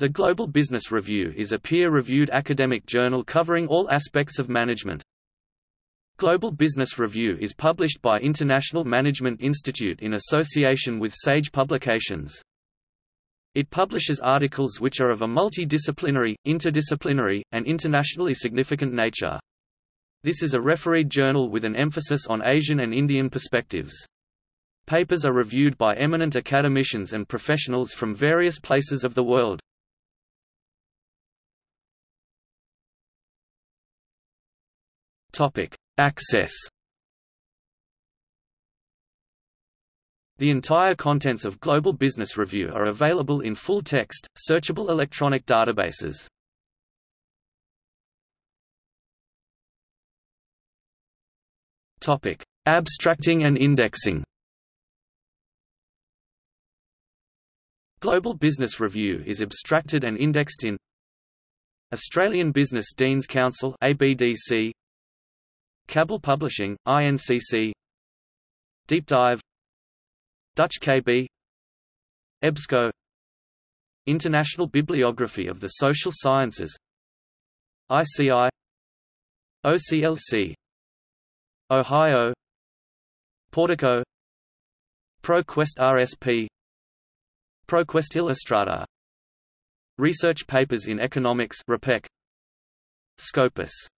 The Global Business Review is a peer-reviewed academic journal covering all aspects of management. Global Business Review is published by International Management Institute in association with Sage Publications. It publishes articles which are of a multidisciplinary, interdisciplinary, and internationally significant nature. This is a refereed journal with an emphasis on Asian and Indian perspectives. Papers are reviewed by eminent academicians and professionals from various places of the world. Access. The entire contents of Global Business Review are available in full text, searchable electronic databases. Abstracting and indexing. Global Business Review is abstracted and indexed in Australian Business Deans Council (ABDC), Cabell Publishing (INCC), Deep Dive, Dutch KB, EBSCO, International Bibliography of the Social Sciences, ICI, OCLC, Ohio Portico, ProQuest RSP, ProQuest Illustrata, Research Papers in Economics (Repec), Scopus.